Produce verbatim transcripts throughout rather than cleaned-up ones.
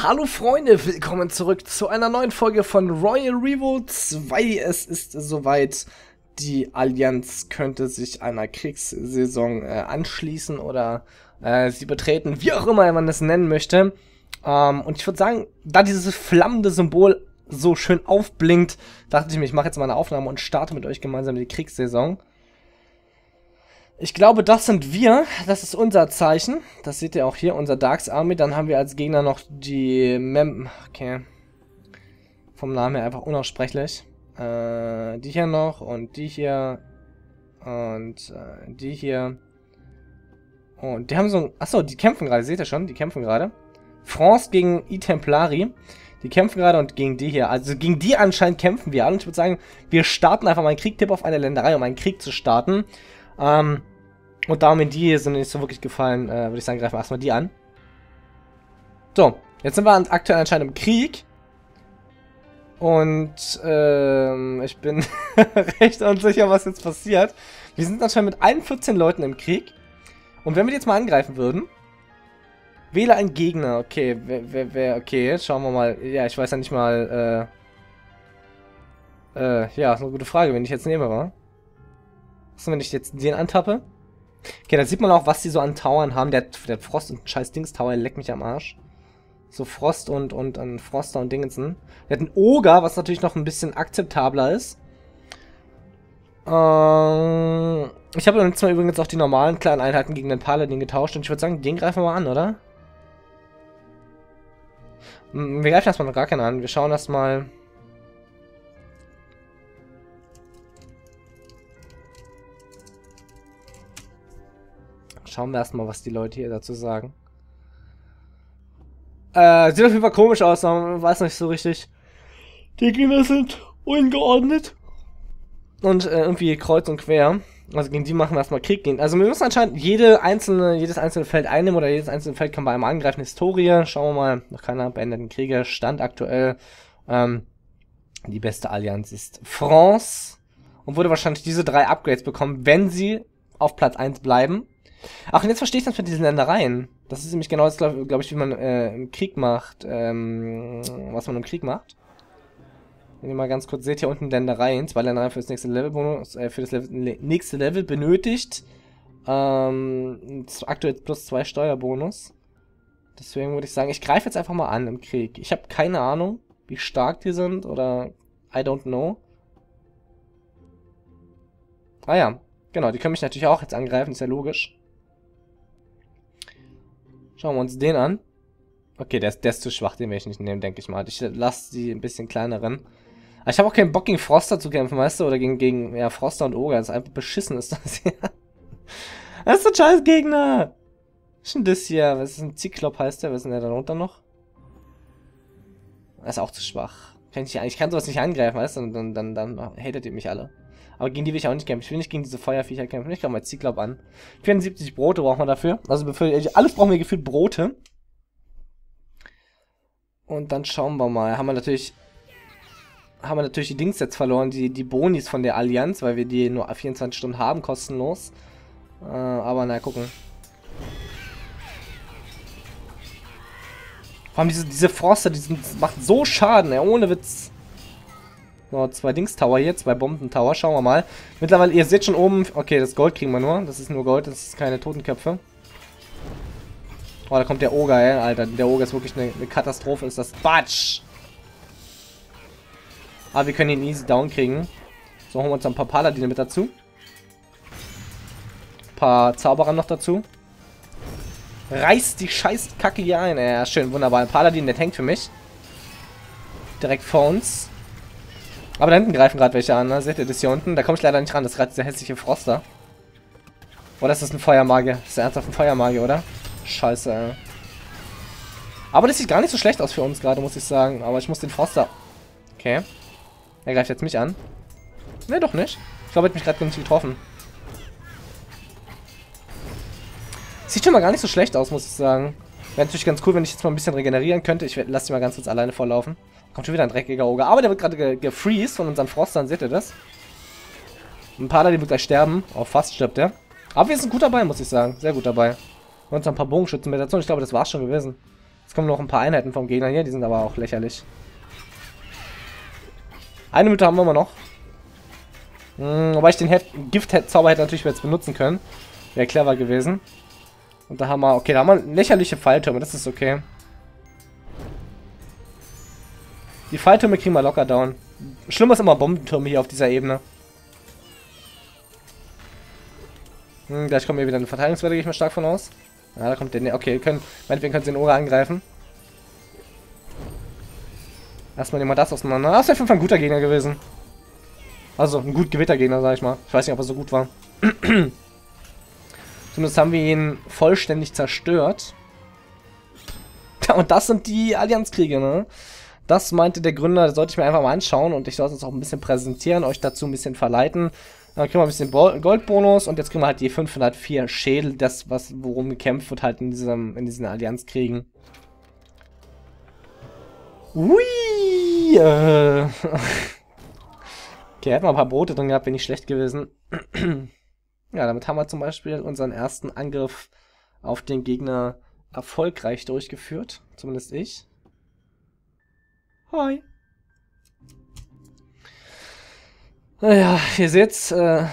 Hallo Freunde, willkommen zurück zu einer neuen Folge von Royal Revolt zwei. Es ist soweit, die Allianz könnte sich einer Kriegssaison äh, anschließen oder äh, sie betreten, wie auch immer man es nennen möchte. Ähm, und ich würde sagen, da dieses flammende Symbol so schön aufblinkt, dachte ich mir, ich mache jetzt mal eine Aufnahme und starte mit euch gemeinsam die Kriegssaison. Ich glaube, das sind wir. Das ist unser Zeichen. Das seht ihr auch hier, unser Darks Army. Dann haben wir als Gegner noch die Mem... Okay. Vom Namen her einfach unaussprechlich. Äh, die hier noch und die hier und äh, die hier. Und die haben so ein... Achso, die kämpfen gerade. Seht ihr schon? Die kämpfen gerade. France gegen I Templari. Die kämpfen gerade und gegen die hier. Also gegen die anscheinend kämpfen wir alle. Und ich würde sagen, wir starten einfach mal einen Kriegtipp auf eine Länderei, um einen Krieg zu starten. Ähm, und da mir die sind nicht so wirklich gefallen, äh, würde ich sagen, greifen wir erstmal die an. So, jetzt sind wir aktuell anscheinend im Krieg. Und ähm, ich bin recht unsicher, was jetzt passiert. Wir sind anscheinend mit allen vierzehn Leuten im Krieg. Und wenn wir die jetzt mal angreifen würden, wähle einen Gegner. Okay, wer, wer, wer, okay, jetzt schauen wir mal. Ja, ich weiß ja nicht mal, äh, äh, ja, ist eine gute Frage, wenn ich jetzt nehme, war. Wenn ich jetzt den antappe. Okay, da sieht man auch, was die so an Towern haben. Der, der Frost und ein scheiß Dings-Tower, der leckt mich am Arsch. So Frost und, und ein Froster und Dingensen. Der hat einen Oger, was natürlich noch ein bisschen akzeptabler ist. Ähm, ich habe letztes Mal übrigens auch die normalen kleinen Einheiten gegen den Paladin getauscht. Und ich würde sagen, den greifen wir mal an, oder? Wir greifen erstmal noch gar keinen an. Wir schauen erstmal... Schauen wir erstmal, was die Leute hier dazu sagen. Äh, sieht auf jeden Fall komisch aus, man weiß nicht so richtig. Die Gegner sind ungeordnet. Und äh, irgendwie kreuz und quer. Also gegen die machen wir erstmal Krieg gehen. Also wir müssen anscheinend jede einzelne, jedes einzelne Feld einnehmen oder jedes einzelne Feld kann bei einem angreifen. Historie, schauen wir mal. Noch keiner beendeten Kriege. Stand aktuell. Ähm, die beste Allianz ist France. Und würde wahrscheinlich diese drei Upgrades bekommen, wenn sie auf Platz eins bleiben. Ach, und jetzt verstehe ich das mit diesen Ländereien. Das ist nämlich genau das, glaube glaub ich, wie man äh, im Krieg macht, ähm, was man im Krieg macht. Wenn ihr mal ganz kurz seht, hier unten Ländereien. Zwei Ländereien für das nächste Level, Bonus, äh, für das Level, nächste Level benötigt. Ähm, aktuell plus zwei Steuerbonus. Deswegen würde ich sagen, ich greife jetzt einfach mal an im Krieg. Ich habe keine Ahnung, wie stark die sind oder I don't know. Ah ja, genau, die können mich natürlich auch jetzt angreifen, ist ja logisch. Schauen wir uns den an. Okay, der ist, der ist zu schwach, den werde ich nicht nehmen, denke ich mal. Ich lasse die ein bisschen kleineren. Aber ich habe auch keinen Bock, gegen Froster zu kämpfen, weißt du? Oder gegen, gegen ja, Froster und Oger. Das ist einfach beschissen, ist das hier. Das ist ein scheiß Gegner. Was ist denn das hier? Was ist ein Zyklop, heißt der? Was ist denn der da runter noch? Das ist auch zu schwach. Kann ich, ich kann sowas nicht angreifen, weißt du? Und dann, dann, dann hatet ihr mich alle. Aber gegen die will ich auch nicht kämpfen. Ich will nicht gegen diese Feuerviecher kämpfen. Ich glaube mal Zyklop an. vierundsiebzig Brote brauchen wir dafür. Also für alles brauchen wir gefühlt Brote. Und dann schauen wir mal. Haben wir natürlich haben wir natürlich die Dings jetzt verloren. Die, die Bonis von der Allianz, weil wir die nur vierundzwanzig Stunden haben, kostenlos. Äh, aber na, gucken. Vor allem diese, diese Froster, die sind, macht so Schaden, ey, ohne Witz. So, zwei Dings-Tower hier, zwei Bomben-Tower, schauen wir mal. Mittlerweile, ihr seht schon oben, okay, das Gold kriegen wir nur, das ist nur Gold, das ist keine Totenköpfe. Oh, da kommt der Oger, ey, Alter, der Oger ist wirklich eine, eine Katastrophe, ist das Batsch! Aber wir können ihn easy down kriegen. So, holen wir uns ein paar Paladine mit dazu. Ein paar Zauberer noch dazu. Reißt die scheiß Kacke hier ein, ja, schön, wunderbar, ein Paladin, der tankt für mich. Direkt vor uns. Aber da hinten greifen gerade welche an, ne? Seht ihr das hier unten? Da komme ich leider nicht ran, das ist gerade dieser hässliche Froster. Oder ist das ein Feuermage? Das ist ernsthaft ein Feuermage, oder? Scheiße, ey. Aber das sieht gar nicht so schlecht aus für uns gerade, muss ich sagen. Aber ich muss den Froster... Okay. Er greift jetzt mich an. Ne, doch nicht. Ich glaube, er hat mich gerade nicht getroffen. Sieht schon mal gar nicht so schlecht aus, muss ich sagen. Wäre natürlich ganz cool, wenn ich jetzt mal ein bisschen regenerieren könnte. Ich lasse die mal ganz kurz alleine vorlaufen. Kommt schon wieder ein dreckiger Oger. Aber der wird gerade ge gefreezed von unseren Frostern. Seht ihr das? Ein paar, die wird gleich sterben. Oh, fast stirbt er. Aber wir sind gut dabei, muss ich sagen. Sehr gut dabei. Wir haben uns ein paar Bogenschützen mit dazu. Und ich glaube, das war's schon gewesen. Jetzt kommen noch ein paar Einheiten vom Gegner hier, die sind aber auch lächerlich. Eine Minute haben wir immer noch. Hm, wobei ich den Gift-Zauber hätte natürlich jetzt benutzen können. Wäre clever gewesen. Und da haben wir... Okay, da haben wir lächerliche Falltürme, das ist okay. Die Falltürme kriegen wir locker down. Schlimmer ist immer Bombentürme hier auf dieser Ebene. Hm, gleich kommen wir wieder eine Verteidigungswelle, gehe ich mal stark von aus. Ja, da kommt der... Ne okay, können, meinetwegen können sie den Ora angreifen. Erstmal nehmen wir das auseinander. Das ist auf jeden Fall ein guter Gegner gewesen. Also, ein gut gewählter Gegner, sag ich mal. Ich weiß nicht, ob er so gut war. Zumindest haben wir ihn vollständig zerstört. Und das sind die Allianzkriege, ne? Das meinte der Gründer, das sollte ich mir einfach mal anschauen und ich sollte es auch ein bisschen präsentieren, euch dazu ein bisschen verleiten. Dann kriegen wir ein bisschen Goldbonus und jetzt kriegen wir halt die fünfhundertvier Schädel, das, was, worum gekämpft wird halt in, diesem, in diesen Allianzkriegen. Ui! Äh. Okay, hätten wir ein paar Brote drin gehabt, wäre nicht schlecht gewesen. Ja, damit haben wir zum Beispiel unseren ersten Angriff auf den Gegner erfolgreich durchgeführt. Zumindest ich. Hi. Naja, ihr seht's, äh,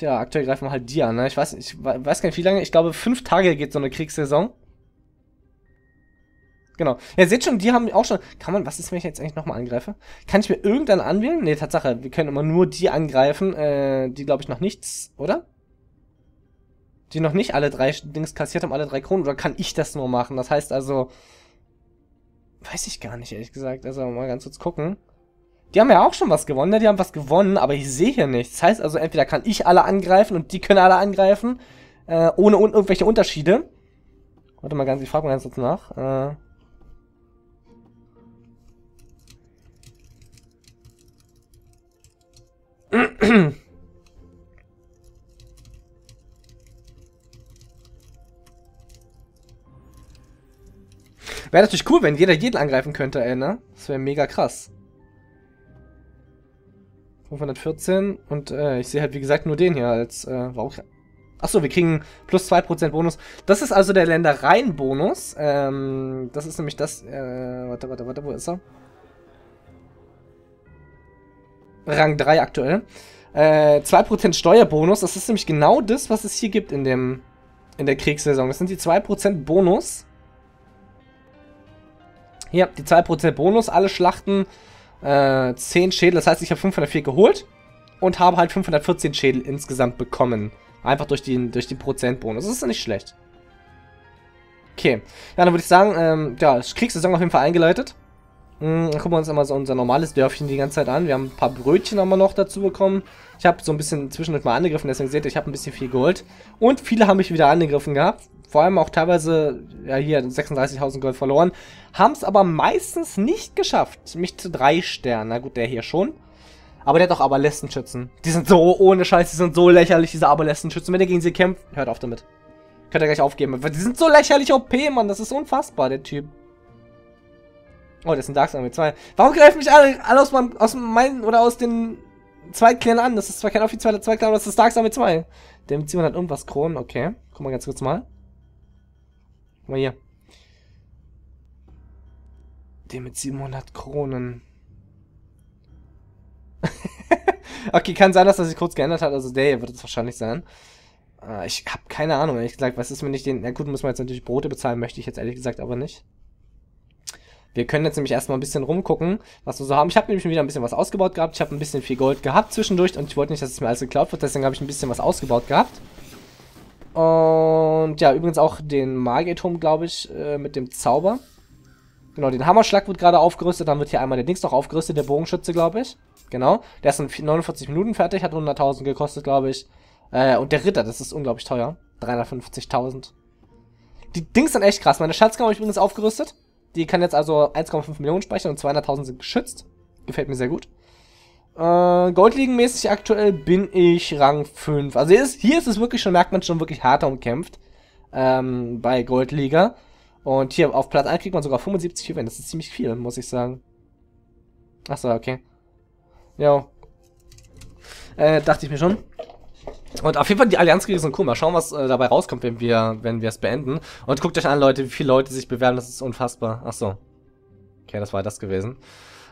ja, aktuell greifen wir halt die an, ne? Ich weiß, ich weiß gar nicht, wie lange, ich glaube, fünf Tage geht so eine Kriegssaison. Genau. Ja, ihr seht schon, die haben auch schon... Kann man... Was ist, wenn ich jetzt eigentlich nochmal angreife? Kann ich mir irgendeinen anwählen? Ne, Tatsache, wir können immer nur die angreifen, äh, die, glaube ich, noch nichts, oder? Die noch nicht alle drei Dings kassiert haben, alle drei Kronen, oder kann ich das nur machen? Das heißt also... Weiß ich gar nicht, ehrlich gesagt. Also mal ganz kurz gucken. Die haben ja auch schon was gewonnen, ne? Die haben was gewonnen, aber ich sehe hier nichts. Das heißt also, entweder kann ich alle angreifen und die können alle angreifen, äh, ohne un irgendwelche Unterschiede. Warte mal ganz, ich frage mal ganz kurz nach. Äh... Wäre natürlich cool, wenn jeder jeden angreifen könnte, ey, ne? Das wäre mega krass. fünfhundertvierzehn und äh, ich sehe halt, wie gesagt, nur den hier als... Äh, Achso, wir kriegen plus zwei Prozent Bonus. Das ist also der Ländereien-Bonus. Ähm, das ist nämlich das... Äh, warte, warte, warte, wo ist er? Rang drei aktuell. Äh, zwei Prozent Steuerbonus, das ist nämlich genau das, was es hier gibt in dem in der Kriegssaison. Das sind die zwei Prozent Bonus. Hier, die zwei Prozent Bonus, alle Schlachten, äh, zehn Schädel, das heißt, ich habe fünfhundertvier geholt und habe halt fünfhundertvierzehn Schädel insgesamt bekommen. Einfach durch den durch die Prozentbonus. Das ist ja nicht schlecht. Okay, ja, dann würde ich sagen, ähm, ja, Kriegssaison auf jeden Fall eingeleitet. Dann gucken wir uns immer so unser normales Dörfchen die ganze Zeit an. Wir haben ein paar Brötchen aber noch dazu bekommen. Ich habe so ein bisschen zwischendurch mal angegriffen, deswegen seht ihr, ich habe ein bisschen viel Gold. Und viele haben mich wieder angegriffen gehabt. Vor allem auch teilweise, ja hier, sechsunddreißigtausend Gold verloren. Haben es aber meistens nicht geschafft, mich zu drei Sternen. Na gut, der hier schon. Aber der hat auch Aberlästenschützen. Die sind so, ohne Scheiß, die sind so lächerlich, diese Aberlästenschützen. Wenn ihr gegen sie kämpft, hört auf damit. Könnt ihr gleich aufgeben. Die sind so lächerlich O P, Mann. Das ist unfassbar, der Typ. Oh, das sind Darks Army zwei. Warum greifen mich alle, alle aus, meinem, aus meinen oder aus den Zweiklären an? Das ist zwar kein offizieller Zweiklären, aber das ist Darks Army zwei. Dem Zion hat irgendwas Kronen, okay. Guck mal ganz kurz mal. Guck mal hier. Der mit siebenhundert Kronen. Okay, kann sein, dass er sich kurz geändert hat. Also der hier wird es wahrscheinlich sein. Äh, ich habe keine Ahnung, ehrlich gesagt. Was ist mir nicht den... Na gut, muss man jetzt natürlich Brote bezahlen. Möchte ich jetzt ehrlich gesagt aber nicht. Wir können jetzt nämlich erstmal ein bisschen rumgucken, was wir so haben. Ich habe nämlich wieder ein bisschen was ausgebaut gehabt. Ich habe ein bisschen viel Gold gehabt zwischendurch und ich wollte nicht, dass es mir alles geklaut wird. Deswegen habe ich ein bisschen was ausgebaut gehabt. Und ja, übrigens auch den Magieturm, glaube ich, äh, mit dem Zauber. Genau, den Hammerschlag wird gerade aufgerüstet. Dann wird hier einmal der Dings noch aufgerüstet, der Bogenschütze, glaube ich. Genau, der ist in neunundvierzig Minuten fertig, hat hunderttausend gekostet, glaube ich. Äh, und der Ritter, das ist unglaublich teuer. dreihundertfünfzigtausend. Die Dings sind echt krass. Meine Schatzkammer habe ich übrigens aufgerüstet. Die kann jetzt also eins Komma fünf Millionen speichern und zweihunderttausend sind geschützt. Gefällt mir sehr gut. Äh, Goldligenmäßig aktuell bin ich Rang fünf. Also hier ist, hier ist es wirklich schon, merkt man schon, wirklich härter umkämpft. Ähm, bei Goldliga. Und hier auf Platz eins kriegt man sogar fünfundsiebzig Juwelen. Das ist ziemlich viel, muss ich sagen. Achso, okay. Ja. Äh, dachte ich mir schon. Und auf jeden Fall, die Allianzkriege sind cool. Mal schauen, was äh, dabei rauskommt, wenn wir wenn wir es beenden. Und guckt euch an, Leute, wie viele Leute sich bewerben. Das ist unfassbar. Ach so. Okay, das war das gewesen.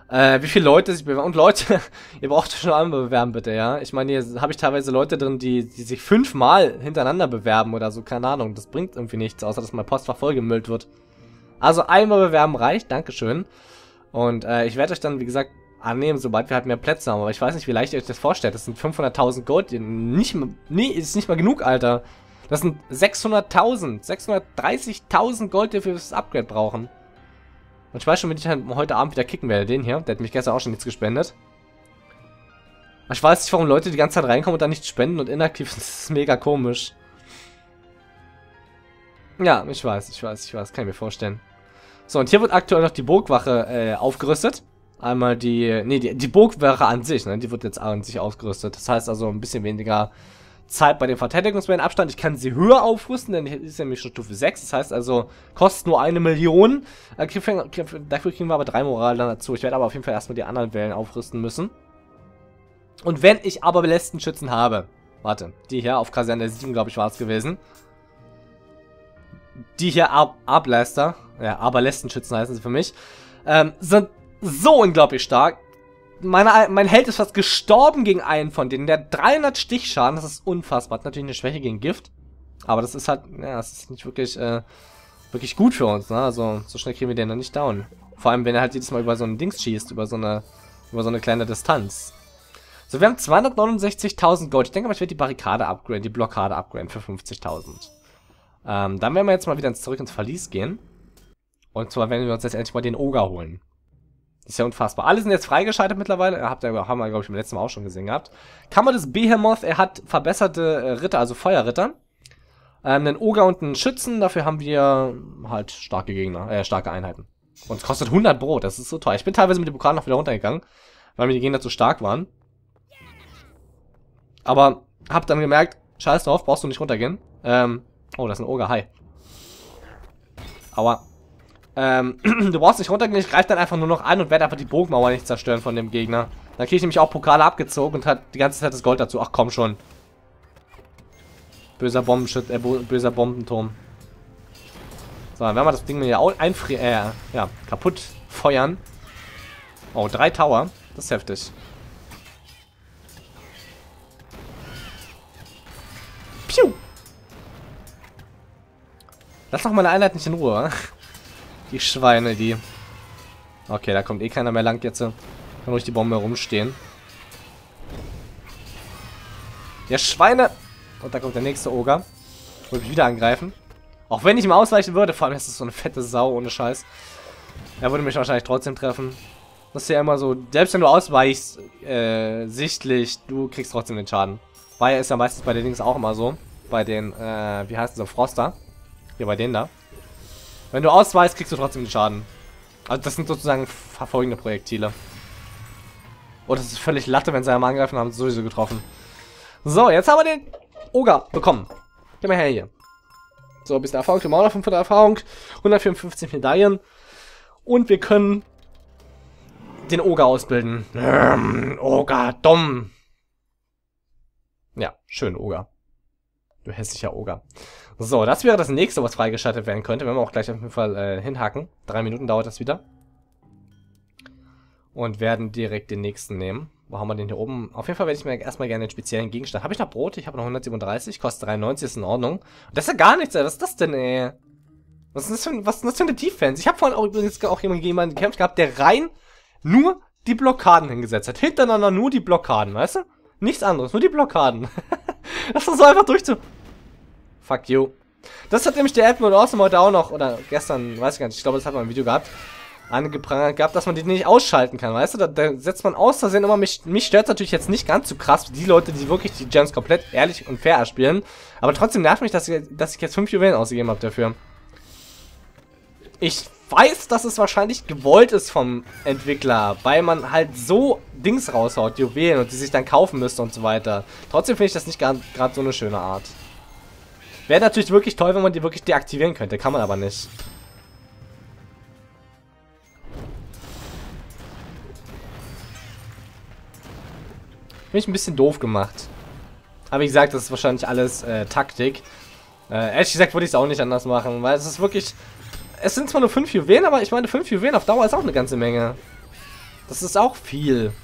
Äh, wie viele Leute sich bewerben. Und Leute, ihr braucht euch schon einmal bewerben, bitte, ja. Ich meine, hier habe ich teilweise Leute drin, die, die sich fünfmal hintereinander bewerben oder so. Keine Ahnung, das bringt irgendwie nichts, außer dass mein Postfach vollgemüllt wird. Also einmal bewerben reicht, Dankeschön. Und äh, ich werde euch dann, wie gesagt, annehmen, sobald wir halt mehr Plätze haben. Aber ich weiß nicht, wie leicht ihr euch das vorstellt. Das sind fünfhunderttausend Gold. Nicht, nee, ist nicht mal genug, Alter. Das sind sechshunderttausend. sechshundertdreißigtausend Gold, die wir für das Upgrade brauchen. Und ich weiß schon, wenn ich halt heute Abend wieder kicken werde. Den hier, der hat mich gestern auch schon nichts gespendet. Aber ich weiß nicht, warum Leute die ganze Zeit reinkommen und dann nicht spenden und inaktiv sind. Das ist mega komisch. Ja, ich weiß, ich weiß, ich weiß. Kann ich mir vorstellen. So, und hier wird aktuell noch die Burgwache äh, aufgerüstet. Einmal die, nee, die, die Burgwache an sich, ne, die wird jetzt an sich ausgerüstet. Das heißt also ein bisschen weniger Zeit bei den Verteidigungsmännern Abstand. Ich kann sie höher aufrüsten, denn ist nämlich schon Stufe sechs. Das heißt also, kostet nur eine Million. Äh, kriegen, kriegen, dafür kriegen wir aber drei Moral dann dazu. Ich werde aber auf jeden Fall erstmal die anderen Wellen aufrüsten müssen. Und wenn ich aber belästen Schützen habe, warte, die hier auf Kaserne sieben, glaube ich, war es gewesen. Die hier Ab Ableister, ja, Aberlästenschützen heißen sie für mich, ähm, sind so unglaublich stark. Meine, mein Held ist fast gestorben gegen einen von denen. Der dreihundert Stichschaden, das ist unfassbar. Hat natürlich eine Schwäche gegen Gift. Aber das ist halt, ja, das ist nicht wirklich, äh, wirklich gut für uns, ne? Also, so schnell kriegen wir den dann nicht down. Vor allem, wenn er halt jedes Mal über so ein Dings schießt, über so eine, über so eine kleine Distanz. So, wir haben zweihundertneunundsechzigtausend Gold. Ich denke mal, ich werde die Barrikade upgraden, die Blockade upgraden für fünfzigtausend. Ähm, dann werden wir jetzt mal wieder zurück ins Verlies gehen. Und zwar werden wir uns jetzt endlich mal den Oger holen. Das ist ja unfassbar. Alle sind jetzt freigeschaltet mittlerweile. Habt ihr, haben wir, glaube ich, im letzten Mal auch schon gesehen gehabt. Kammer des Behemoth. Er hat verbesserte äh, Ritter, also Feuerritter. Ähm, einen Oger und einen Schützen. Dafür haben wir halt starke Gegner, äh, starke Einheiten. Und es kostet hundert Brot. Das ist so teuer. Ich bin teilweise mit dem Pokal noch wieder runtergegangen, weil mir die Gegner zu stark waren. Aber hab dann gemerkt, scheiß drauf, brauchst du nicht runtergehen. Ähm, oh, das ist ein Oger. Hi. Aua. Ähm, du brauchst nicht runtergehen, ich greife dann einfach nur noch an und werde einfach die Burgmauer nicht zerstören von dem Gegner. Dann kriege ich nämlich auch Pokale abgezogen und hat die ganze Zeit das Gold dazu. Ach komm schon. Böser Bombenschütz, äh, böser Bombenturm. So, dann werden wir das Ding hier einfrieren, äh, ja, kaputt feuern. Oh, drei Tower. Das ist heftig. Piu! Lass doch meine Einheit nicht in Ruhe. Die Schweine, die. Okay, da kommt eh keiner mehr lang jetzt. Kann ruhig die Bombe rumstehen. Der Schweine. Und da kommt der nächste Oger. Wollte mich wieder angreifen. Auch wenn ich ihm ausweichen würde. Vor allem ist das so eine fette Sau, ohne Scheiß. Er würde mich wahrscheinlich trotzdem treffen. Das ist ja immer so. Selbst wenn du ausweichst, äh, sichtlich, du kriegst trotzdem den Schaden. Weil er ist ja meistens bei den Dings auch immer so. Bei den, äh, wie heißt das, so Froster. Hier bei denen da. Wenn du ausweichst, kriegst du trotzdem den Schaden. Also das sind sozusagen verfolgende Projektile. Oh, das ist völlig Latte, wenn sie einmal angreifen, haben sie sowieso getroffen. So, jetzt haben wir den Oger bekommen. Geh mal her hier. So, ein bisschen Erfahrung, wir haben auch noch fünfhundert Erfahrung. hundertvierundfünfzig Medaillen. Und wir können den Oger ausbilden. Ähm, Oger, dumm. Ja, schön Oger. Du hässlicher Oger. So, das wäre das nächste, was freigeschaltet werden könnte. Wenn wir auch gleich auf jeden Fall äh, hinhacken. Drei Minuten dauert das wieder. Und werden direkt den nächsten nehmen. Wo haben wir den hier oben? Auf jeden Fall werde ich mir erstmal gerne den speziellen Gegenstand. Habe ich noch Brot? Ich habe noch hundertsiebenunddreißig. Kostet dreiundneunzig, ist in Ordnung. Und das ist ja gar nichts, ey. Was ist das denn, ey? Was ist das für, was ist das für eine Defense? Ich habe vorhin auch übrigens auch jemanden, jemanden gekämpft gehabt, der rein nur die Blockaden hingesetzt hat. Hintereinander nur die Blockaden, weißt du? Nichts anderes, nur die Blockaden. Das ist so einfach durchzu... Fuck you. Das hat nämlich der Admin Awesome heute auch noch, oder gestern, weiß ich gar nicht, ich glaube, das hat man im Video gehabt, angeprangert gehabt, dass man die nicht ausschalten kann, weißt du? Da, da setzt man aus Versehen immer, mich, mich stört es natürlich jetzt nicht ganz so krass, die Leute, die wirklich die Gems komplett ehrlich und fair erspielen, aber trotzdem nervt mich, dass ich, dass ich jetzt fünf Juwelen ausgegeben habe dafür. Ich weiß, dass es wahrscheinlich gewollt ist vom Entwickler, weil man halt so Dings raushaut, Juwelen, und die sich dann kaufen müsste und so weiter. Trotzdem finde ich das nicht gerade so eine schöne Art. Wäre natürlich wirklich toll, wenn man die wirklich deaktivieren könnte. Kann man aber nicht. Bin ich ein bisschen doof gemacht. Aber wie gesagt, das ist wahrscheinlich alles äh, Taktik. Äh, ehrlich gesagt würde ich es auch nicht anders machen, weil es ist wirklich... Es sind zwar nur fünf Juwelen, aber ich meine, fünf Juwelen auf Dauer ist auch eine ganze Menge. Das ist auch viel.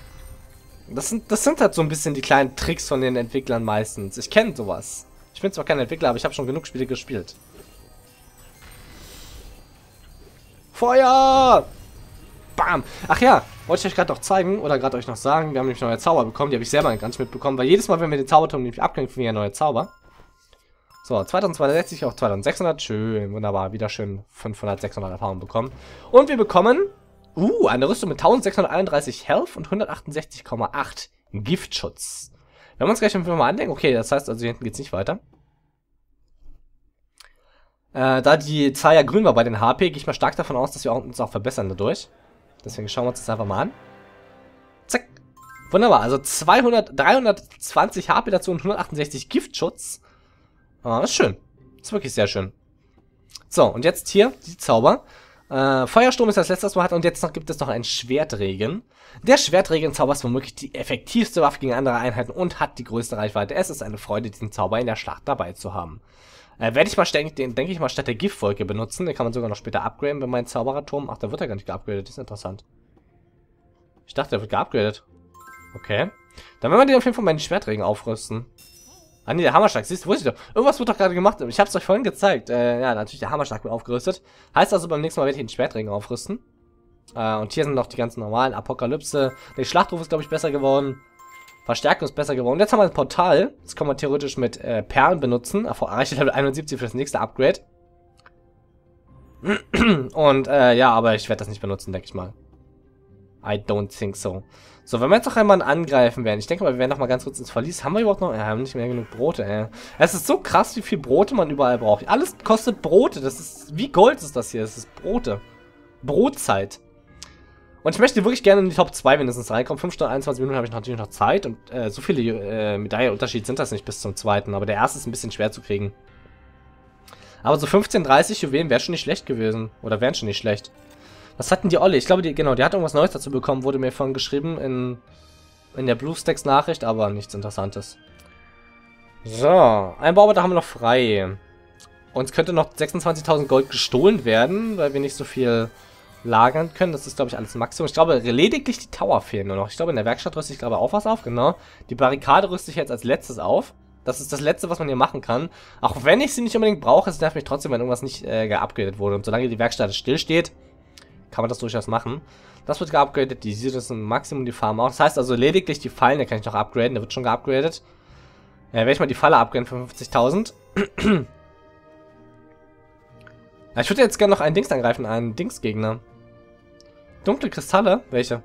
Das sind, das sind halt so ein bisschen die kleinen Tricks von den Entwicklern meistens. Ich kenne sowas. Ich bin zwar kein Entwickler, aber ich habe schon genug Spiele gespielt. Feuer! Bam! Ach ja, wollte ich euch gerade noch zeigen oder gerade euch noch sagen, wir haben nämlich neue Zauber bekommen. Die habe ich selber gar nicht mitbekommen, weil jedes Mal, wenn wir den Zauberturm nämlich abkriegen, kriegen wir neue Zauber. So, zweitausendzweihundertsechzig auf zweitausendsechshundert. Schön, wunderbar. Wieder schön fünfhundert, sechshundert Erfahrung bekommen. Und wir bekommen... Uh, eine Rüstung mit eintausendsechshunderteinunddreißig Health und hundertachtundsechzig Komma acht Giftschutz. Wenn wir uns gleich mal andenken, okay, das heißt also, hier hinten geht es nicht weiter. Äh, da die Zahl ja grün war bei den H P, gehe ich mal stark davon aus, dass wir uns auch verbessern dadurch. Deswegen schauen wir uns das einfach mal an. Zack. Wunderbar, also zweihundert, dreihundertzwanzig H P dazu und hundertachtundsechzig Giftschutz. Ah, das ist schön. Das ist wirklich sehr schön. So, und jetzt hier die Zauber. Äh, Feuersturm ist das letzte, was man hat, und jetzt noch, gibt es noch einen Schwertregen. Der Schwertregen-Zauber ist womöglich die effektivste Waffe gegen andere Einheiten und hat die größte Reichweite. Es ist eine Freude, diesen Zauber in der Schlacht dabei zu haben. Äh, werde ich mal, den denke ich mal, statt der Giftwolke benutzen. Den kann man sogar noch später upgraden, wenn mein Zaubererturm... Ach, da wird er gar nicht geupgradet, ist interessant. Ich dachte, der wird geupgradet. Okay. Dann werden wir den auf jeden Fall meinen Schwertregen aufrüsten. Ah ne, der Hammerschlag, siehst du, wusste ich doch. Irgendwas wird doch gerade gemacht, ich hab's euch vorhin gezeigt. Äh, ja, natürlich der Hammerschlag wird aufgerüstet. Heißt also, beim nächsten Mal werde ich den Schwertring aufrüsten. Äh, und hier sind noch die ganzen normalen Apokalypse. Der Schlachtruf ist, glaube ich, besser geworden. Verstärkung ist besser geworden. Jetzt haben wir ein Portal. Das kann man theoretisch mit äh, Perlen benutzen. Erreicht Level einundsiebzig für das nächste Upgrade. Und äh, ja, aber ich werde das nicht benutzen, denke ich mal. I don't think so. So, wenn wir jetzt noch einmal angreifen werden. Ich denke mal, wir werden noch mal ganz kurz ins Verlies. Haben wir überhaupt noch? Ja, wir haben nicht mehr genug Brote, ey. Es ist so krass, wie viel Brote man überall braucht. Alles kostet Brote. Das ist... Wie Gold ist das hier? Es ist Brote. Brotzeit. Und ich möchte wirklich gerne in die Top zwei mindestens reinkommen. fünf Stunden, einundzwanzig Minuten habe ich natürlich noch Zeit. Und äh, so viele äh, Medaillenunterschied sind das nicht bis zum zweiten. Aber der erste ist ein bisschen schwer zu kriegen. Aber so fünfzehn, dreißig Juwelen wäre schon nicht schlecht gewesen. Oder wären schon nicht schlecht. Was hatten die Olle? Ich glaube, die, genau, die hat irgendwas Neues dazu bekommen, wurde mir vorhin geschrieben in, in der BlueStacks-Nachricht, aber nichts Interessantes. So, ein Bauarbeiter haben wir noch frei. Uns könnte noch sechsundzwanzigtausend Gold gestohlen werden, weil wir nicht so viel lagern können. Das ist, glaube ich, alles Maximum. Ich glaube, lediglich die Tower fehlen nur noch. Ich glaube, in der Werkstatt rüste ich, glaube ich, auch was auf, genau. Die Barrikade rüste ich jetzt als letztes auf. Das ist das Letzte, was man hier machen kann. Auch wenn ich sie nicht unbedingt brauche, es nervt mich trotzdem, wenn irgendwas nicht äh, geupgradet wurde. Und solange die Werkstatt stillsteht, kann man das durchaus machen. Das wird geupgradet, die sieht das im Maximum, die Farm auch. Das heißt also, lediglich die Fallen, der kann ich noch upgraden, der wird schon geupgradet. Ja, werde ich mal die Falle upgraden für fünfzigtausend. Ja, ich würde jetzt gerne noch einen Dings angreifen, einen Dingsgegner. Dunkle Kristalle? Welche?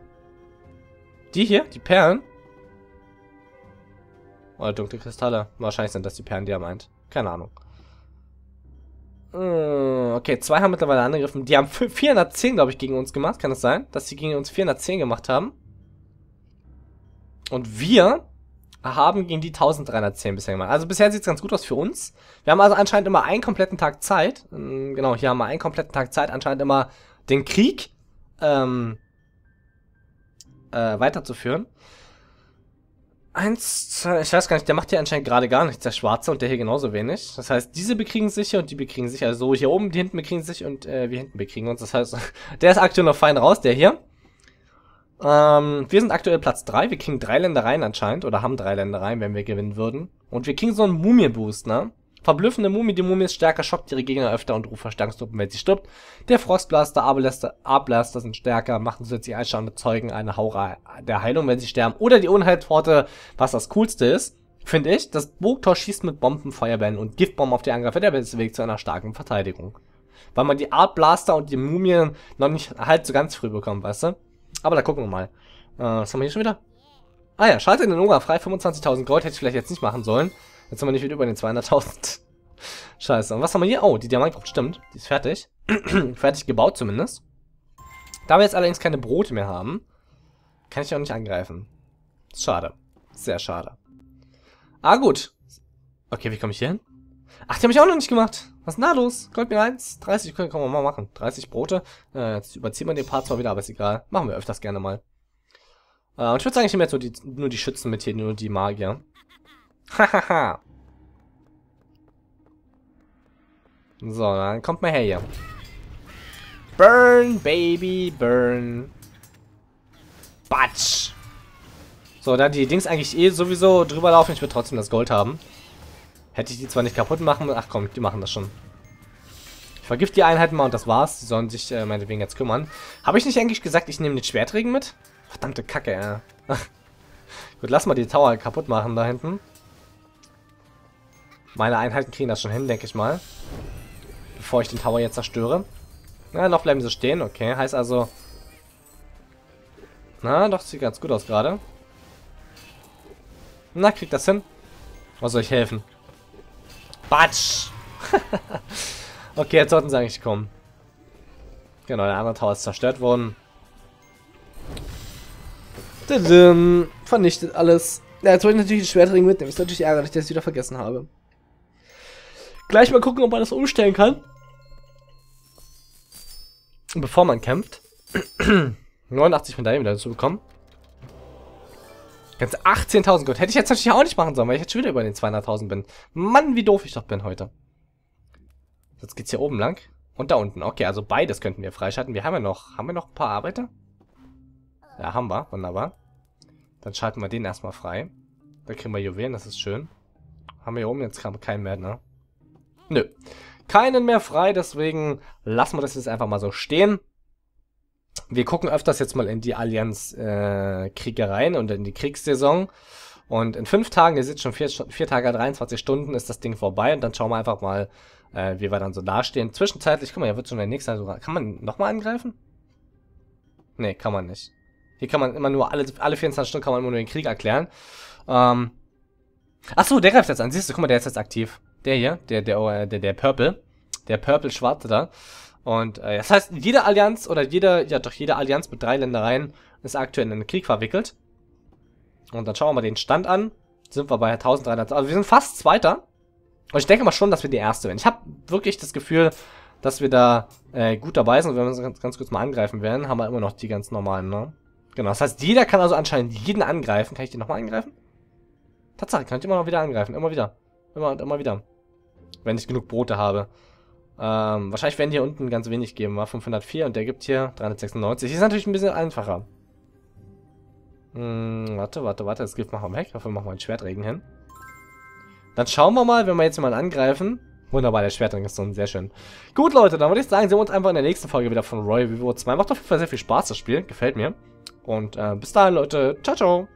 Die hier? Die Perlen? Oder dunkle Kristalle? Wahrscheinlich sind das die Perlen, die er meint. Keine Ahnung. Okay, zwei haben mittlerweile angegriffen. Die haben vierhundertzehn, glaube ich, gegen uns gemacht. Kann das sein? Dass sie gegen uns vierhundertzehn gemacht haben. Und wir haben gegen die eintausenddreihundertzehn bisher gemacht. Also bisher sieht es ganz gut aus für uns. Wir haben also anscheinend immer einen kompletten Tag Zeit. Genau, hier haben wir einen kompletten Tag Zeit. Anscheinend immer den Krieg ähm, äh, weiterzuführen. Eins, ich weiß gar nicht, der macht hier anscheinend gerade gar nichts, der Schwarze, und der hier genauso wenig. Das heißt, diese bekriegen sich hier und die bekriegen sich. Also hier oben, die hinten bekriegen sich und äh, wir hinten bekriegen uns. Das heißt, der ist aktuell noch fein raus, der hier. Ähm, wir sind aktuell Platz drei, wir kriegen drei Ländereien anscheinend, oder haben drei Ländereien, wenn wir gewinnen würden. Und wir kriegen so einen Mumie-Boost, ne? Verblüffende Mumie, die Mumie ist stärker, schockt ihre Gegner öfter und ruft Verstärkungstruppen, wenn sie stirbt. Der Frostblaster, A-Blaster sind stärker, machen zusätzlich einschauende Zeugen eine Haura der Heilung, wenn sie sterben. Oder die Unheilpforte, was das Coolste ist, finde ich. Das Burgtor schießt mit Bomben, Feuerbällen und Giftbomben auf die Angreifer, der beste Weg zu einer starken Verteidigung. Weil man die A-Blaster und die Mumie noch nicht halt so ganz früh bekommt, weißt du? Aber da gucken wir mal. Äh, was haben wir hier schon wieder? Ah ja, schalte den Hunger frei, fünfundzwanzigtausend Gold, hätte ich vielleicht jetzt nicht machen sollen. Jetzt sind wir nicht wieder über den zweihunderttausend. Scheiße. Und was haben wir hier? Oh, die Diamantgruft, stimmt. Die ist fertig. Fertig gebaut zumindest. Da wir jetzt allerdings keine Brote mehr haben, kann ich auch nicht angreifen. Schade. Sehr schade. Ah, gut. Okay, wie komme ich hier hin? Ach, die habe ich auch noch nicht gemacht. Was ist denn da los? Goldmine eins. dreißig können wir mal machen. dreißig Brote. Äh, jetzt überziehen wir den Part zwar wieder, aber ist egal. Machen wir öfters gerne mal. Äh, und ich würde sagen, ich nehme jetzt nur die, nur die Schützen mit hier, nur die Magier. Hahaha. So, dann kommt mal her hier. Burn, Baby, burn. Batsch. So, da die Dings eigentlich eh sowieso drüber laufen, ich will trotzdem das Gold haben. Hätte ich die zwar nicht kaputt machen, ach komm, die machen das schon. Ich vergifte die Einheiten mal und das war's. Die sollen sich äh, meinetwegen jetzt kümmern. Habe ich nicht eigentlich gesagt, ich nehme den Schwertring mit? Verdammte Kacke, ja. Gut, lass mal die Tower kaputt machen da hinten. Meine Einheiten kriegen das schon hin, denke ich mal. Bevor ich den Tower jetzt zerstöre. Na, noch bleiben sie stehen. Okay, heißt also... Na, doch, sieht ganz gut aus gerade. Na, kriegt das hin? Was soll ich helfen? Batsch! Okay, jetzt sollten sie eigentlich kommen. Genau, der andere Tower ist zerstört worden. Tadam. Vernichtet alles. Ja, jetzt wollte ich natürlich den Schwertring mitnehmen. Ist natürlich ärgerlich, dass ich das wieder vergessen habe. Gleich mal gucken, ob man das umstellen kann. Bevor man kämpft. neunundachtzig Medaillen dazu bekommen. Ganze achtzehntausend Gold. Hätte ich jetzt natürlich auch nicht machen sollen, weil ich jetzt schon wieder über den zweihunderttausend bin. Mann, wie doof ich doch bin heute. Jetzt geht's hier oben lang und da unten. Okay, also beides könnten wir freischalten. Wir haben ja noch, haben wir noch ein paar Arbeiter? Ja, haben wir. Wunderbar. Dann schalten wir den erstmal frei. Da kriegen wir Juwelen, das ist schön. Haben wir hier oben jetzt keinen mehr, ne? Nö. Keinen mehr frei, deswegen lassen wir das jetzt einfach mal so stehen. Wir gucken öfters jetzt mal in die Allianz-Kriegereien äh, und in die Kriegssaison. Und in fünf Tagen, ihr seht schon, vier, vier Tage, dreiundzwanzig Stunden ist das Ding vorbei. Und dann schauen wir einfach mal, äh, wie wir dann so dastehen. Zwischenzeitlich, guck mal, hier wird schon der nächste... Also, kann man nochmal angreifen? Nee, kann man nicht. Hier kann man immer nur, alle, alle vierundzwanzig Stunden kann man immer nur den Krieg erklären. Ähm, Achso, der greift jetzt an. Siehst du, guck mal, der ist jetzt aktiv. Der hier, der, der, der, der Purple. Der Purple-Schwarte da. Und äh, das heißt, jede Allianz oder jede, ja doch, jede Allianz mit drei Ländereien ist aktuell in einen Krieg verwickelt. Und dann schauen wir mal den Stand an. Sind wir bei dreizehnhundert. Also wir sind fast Zweiter. Und ich denke mal schon, dass wir die Erste werden. Ich habe wirklich das Gefühl, dass wir da äh, gut dabei sind. Und wenn wir uns ganz, ganz kurz mal angreifen werden, haben wir immer noch die ganz normalen, ne? Genau, das heißt, jeder kann also anscheinend jeden angreifen. Kann ich den nochmal angreifen? Tatsache, kann ich immer noch wieder angreifen. Immer wieder. Immer und immer wieder. Wenn ich genug Brote habe. Ähm, wahrscheinlich werden hier unten ganz wenig geben. War fünfhundertvier und der gibt hier dreihundertsechsundneunzig. Ist natürlich ein bisschen einfacher. Hm, warte, warte, warte. Das Gift machen wir weg. Dafür machen wir einen Schwertring hin. Dann schauen wir mal, wenn wir jetzt jemanden angreifen. Wunderbar, der Schwertring ist so sehr schön. Gut, Leute, dann würde ich sagen, sehen wir uns einfach in der nächsten Folge wieder von Royal Revolt zwei. Macht auf jeden Fall sehr viel Spaß, das Spiel. Gefällt mir. Und äh, bis dahin, Leute. Ciao, ciao.